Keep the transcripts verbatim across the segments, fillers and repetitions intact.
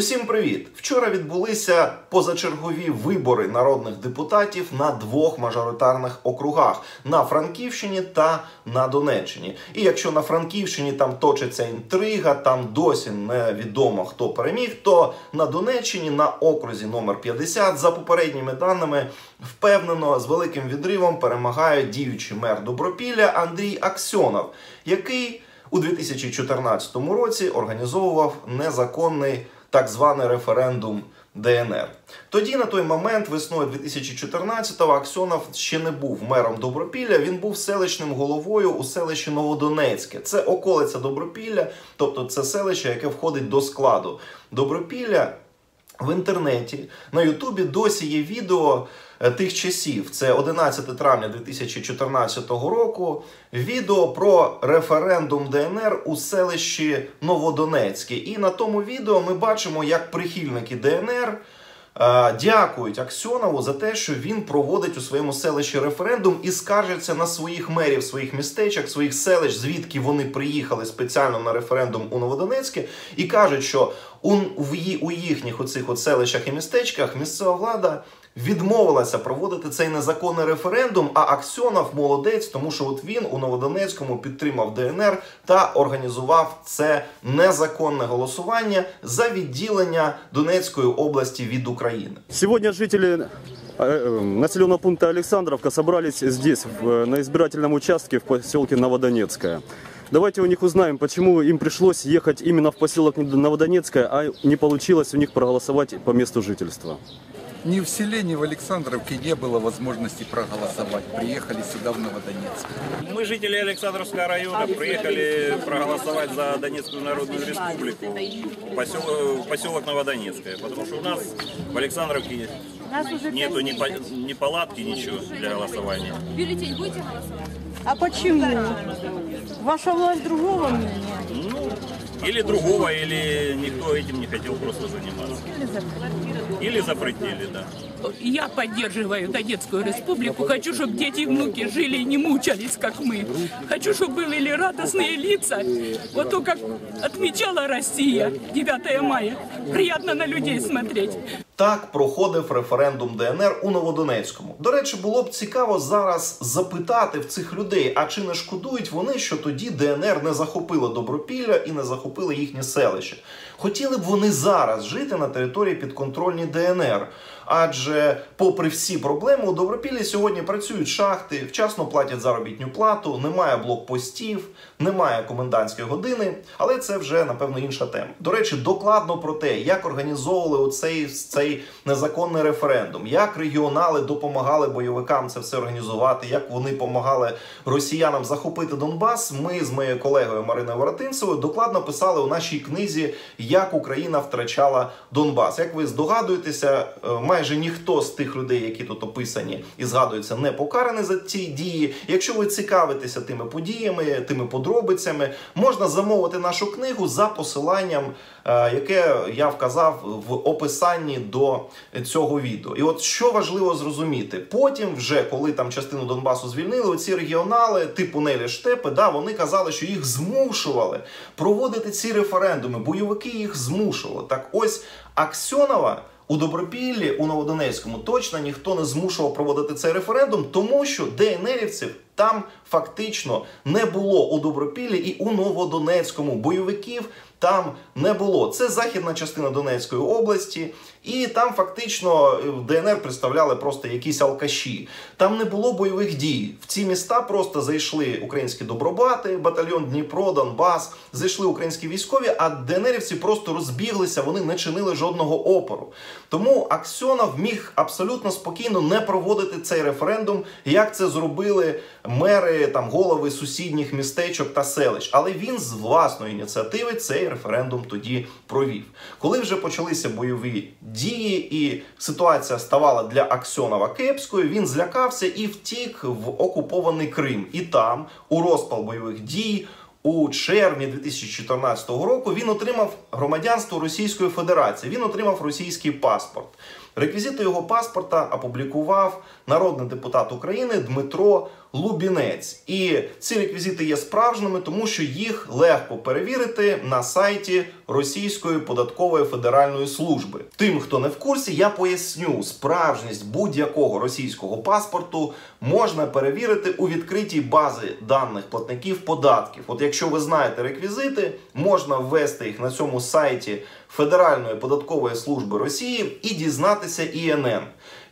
Усім привіт! Вчора відбулися позачергові вибори народних депутатів на двох мажоритарних округах – на Франківщині та на Донеччині. І якщо на Франківщині там точиться інтрига, там досі невідомо, хто переміг, то на Донеччині, на окрузі номер п'ятдесят, за попередніми даними, впевнено, з великим відривом перемагає діючий мер Добропілля Андрій Аксьонов, який у дві тисячі чотирнадцятому році організовував незаконний так званий референдум Д Н Р. Тоді, на той момент, весною дві тисячі чотирнадцятого, Аксьонов ще не був мером Добропілля, він був селищним головою у селищі Новодонецьке. Це околиця Добропілля, тобто це селище, яке входить до складу Добропілля. В інтернеті, на Ютубі досі є відео тих часів, це одинадцяте травня дві тисячі чотирнадцятого року, відео про референдум Д Н Р у селищі Новодонецьке. І на тому відео ми бачимо, як прихильники Д Н Р дякують Аксьонову за те, що він проводить у своєму селищі референдум і скаржиться на своїх мерів, своїх містечок, своїх селищ, звідки вони приїхали спеціально на референдум у Новодонецьке, і кажуть, що у, у їхніх оцих от селищах і містечках місцева влада відмовилася проводити цей незаконний референдум, а Аксьонов молодець, тому що от він у Новодонецькому підтримав Д Н Р та організував це незаконне голосування за відділення Донецької області від України. Сьогодні жителі населенного пункту Олександровка собрались здесь, на избирательном участке в поселке Новодонецкое. Давайте у них узнаем, почему им пришлось ехать именно в поселок Новодонецкое, а не получилось у них проголосовать по месту жительства. Ни в селе, ни в Александровке не было возможности проголосовать. Приехали сюда, в Новодонецк. Мы, жители Александровского района, приехали проголосовать за Донецкую Народную Республику, поселок, поселок Новодонецкое. Потому что у нас в Александровке нету ни, ни палатки, ничего для голосования. Бюллетень будете голосовать? А почему? Ваша власть другого мнения? Ну, или другого, или никто этим не хотел просто заниматься. Или запретили, да. Я поддерживаю Донецкую республику. Хочу, чтобы дети и внуки жили и не мучались, как мы. Хочу, чтобы были радостные лица. Вот то, как отмечала Россия дев'ятого мая. Приятно на людей смотреть. Так проходив референдум Д Н Р у Новодонецькому. До речі, було б цікаво зараз запитати в цих людей, а чи не шкодують вони, що тоді Д Н Р не захопило Добропілля і не захопило їхнє селище. Хотіли б вони зараз жити на території підконтрольній Д Н Р? Адже, попри всі проблеми, у Добропіллі сьогодні працюють шахти, вчасно платять заробітну плату, немає блокпостів, немає комендантської години, але це вже, напевно, інша тема. До речі, докладно про те, як організовували оцей, цей незаконний референдум, як регіонали допомагали бойовикам це все організувати, як вони допомагали росіянам захопити Донбас, ми з моєю колегою Мариною Воротинцевою докладно писали у нашій книзі «Як Україна втрачала Донбас». Як ви здогадуєтеся, майже Майже ніхто з тих людей, які тут описані і згадуються, не покараний за ці дії. Якщо ви цікавитеся тими подіями, тими подробицями, можна замовити нашу книгу за посиланням, яке я вказав в описанні до цього відео. І от що важливо зрозуміти. Потім вже, коли там частину Донбасу звільнили, оці регіонали типу Нелі Штепи, да, вони казали, що їх змушували проводити ці референдуми. Бойовики їх змушували. Так ось Аксьонова у Добропіллі, у Новодонецькому, точно ніхто не змушував проводити цей референдум, тому що ДНРівців там фактично не було. У Добропіллі і у Новодонецькому бойовиків там не було. Це західна частина Донецької області, і там фактично Д Н Р представляли просто якісь алкаші. Там не було бойових дій. В ці міста просто зайшли українські добробати, батальйон Дніпро, Донбас, зайшли українські військові, а ДНРівці просто розбіглися, вони не чинили жодного опору. Тому Аксьонов міг абсолютно спокійно не проводити цей референдум, як це зробили мери, там, голови сусідніх містечок та селищ. Але він з власної ініціативи цей референдум тоді провів. Коли вже почалися бойові дії і ситуація ставала для Аксьонова кепською, він злякався і втік в окупований Крим. І там, у розпал бойових дій, у червні дві тисячі чотирнадцятого року він отримав громадянство Російської Федерації. Він отримав російський паспорт. Реквізити його паспорта опублікував народний депутат України Дмитро Лубінець. І ці реквізити є справжніми, тому що їх легко перевірити на сайті Російської податкової федеральної служби. Тим, хто не в курсі, я поясню, справжність будь-якого російського паспорту можна перевірити у відкритій базі даних платників податків. От якщо ви знаєте реквізити, можна ввести їх на цьому сайті Федеральної податкової служби Росії і дізнатися І Н Н.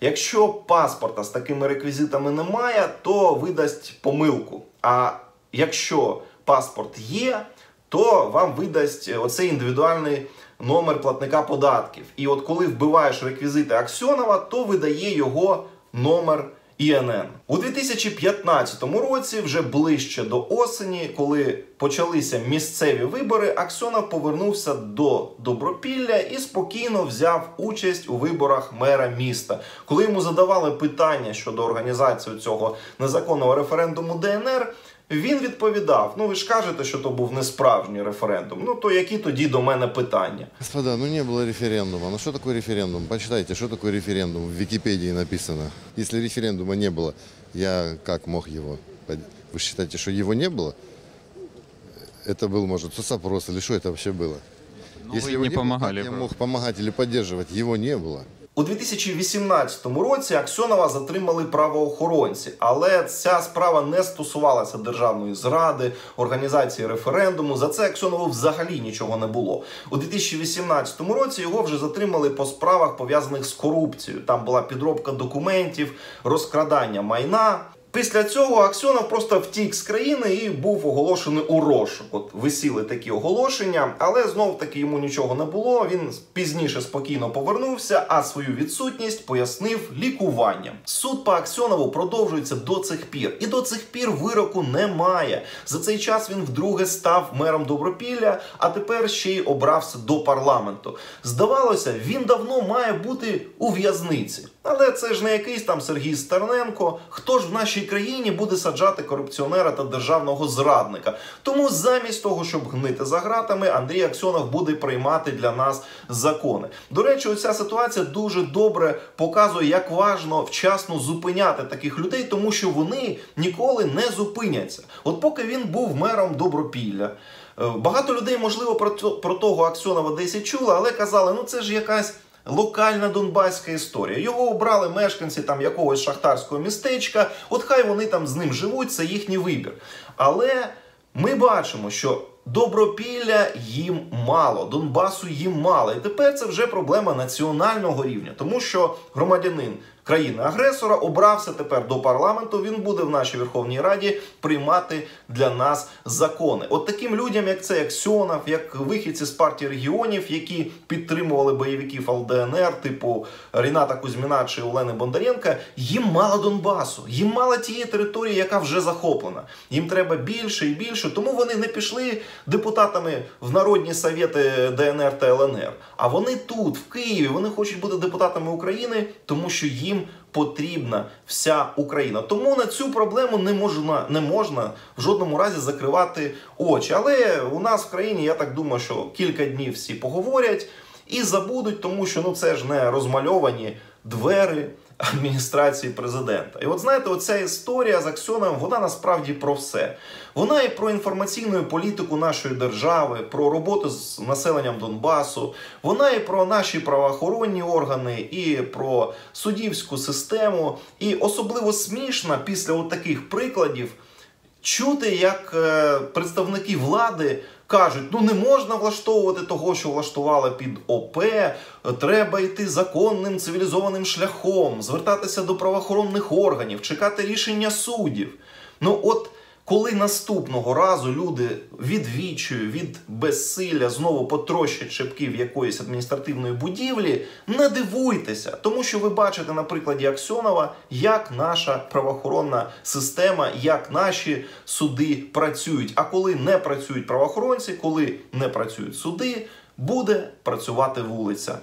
Якщо паспорта з такими реквізитами немає, то видасть помилку. А якщо паспорт є, то вам видасть оцей індивідуальний номер платника податків. І от коли вбиваєш реквізити Аксьонова, то видає його номер І Н Н. У дві тисячі п'ятнадцятому році, вже ближче до осені, коли почалися місцеві вибори, Аксьонов повернувся до Добропілля і спокійно взяв участь у виборах мера міста. Коли йому задавали питання щодо організації цього незаконного референдуму Д Н Р, він відповідав: ну ви ж кажете, що то був несправжній референдум, ну то які тоді до мене питання? Господа, ну не було референдуму. Ну що таке референдум? Почитайте, що таке референдум, в Вікіпедії написано. Якщо референдуму не було, я як мог його? Ви вважаєте, що його не було? Это был, может, соцопрос, или что это вообще было? Ну, если вы не помогали, я мог помогать или поддерживать, его не было. У дві тисячі вісімнадцятому році Аксьонова затримали правоохоронці, але ця справа не стосувалася державної зради, організації референдуму. За це Аксьонову взагалі нічого не було. У дві тисячі вісімнадцятому році його вже затримали по справах, пов'язаних з корупцією. Там була підробка документів, розкрадання майна. Після цього Аксьонов просто втік з країни і був оголошений у розшук. От висіли такі оголошення, але знов-таки йому нічого не було, він пізніше спокійно повернувся, а свою відсутність пояснив лікуванням. Суд по Аксьонову продовжується до цих пір. І до цих пір вироку немає. За цей час він вдруге став мером Добропілля, а тепер ще й обрався до парламенту. Здавалося, він давно має бути у в'язниці. Але це ж не якийсь там Сергій Старненко. Хто ж в нашій країні буде саджати корупціонера та державного зрадника? Тому замість того, щоб гнити за ґратами, Андрій Аксьонов буде приймати для нас закони. До речі, оця ситуація дуже добре показує, як важливо вчасно зупиняти таких людей, тому що вони ніколи не зупиняться. От поки він був мером Добропілля, багато людей, можливо, про, про того Аксьонова десь і чули, але казали, ну це ж якась локальна донбаська історія. Його обрали мешканці там якогось шахтарського містечка, от хай вони там з ним живуть, це їхній вибір. Але ми бачимо, що Добропілля їм мало, Донбасу їм мало. І тепер це вже проблема національного рівня, тому що громадянин країни-агресора обрався тепер до парламенту, він буде в нашій Верховній Раді приймати для нас закони. От таким людям, як це Аксьонов, як вихідці з партії регіонів, які підтримували бойовиків Л Д Н Р, типу Ріната Кузьміна чи Лени Бондарєнка, їм мало Донбасу, їм мало тієї території, яка вже захоплена. Їм треба більше і більше, тому вони не пішли депутатами в народні совєти Д Н Р та Л Н Р. А вони тут, в Києві, вони хочуть бути депутатами України, тому що їм потрібна вся Україна. Тому на цю проблему не можна, не можна в жодному разі закривати очі. Але у нас в країні, я так думаю, що кілька днів всі поговорять і забудуть, тому що ну, це ж не розмальовані двері адміністрації президента. І от знаєте, оця історія з Аксьоновим, вона насправді про все. Вона і про інформаційну політику нашої держави, про роботу з населенням Донбасу, вона і про наші правоохоронні органи, і про суддівську систему. І особливо смішно після от таких прикладів чути, як е, представники влади кажуть, ну не можна влаштовувати того, що влаштували під О П, треба йти законним цивілізованим шляхом, звертатися до правоохоронних органів, чекати рішення суддів. Ну от коли наступного разу люди від відчаю, від безсилля знову потрощать шипків якоїсь адміністративної будівлі, не дивуйтеся, тому що ви бачите на прикладі Аксьонова, як наша правоохоронна система, як наші суди працюють. А коли не працюють правоохоронці, коли не працюють суди, буде працювати вулиця.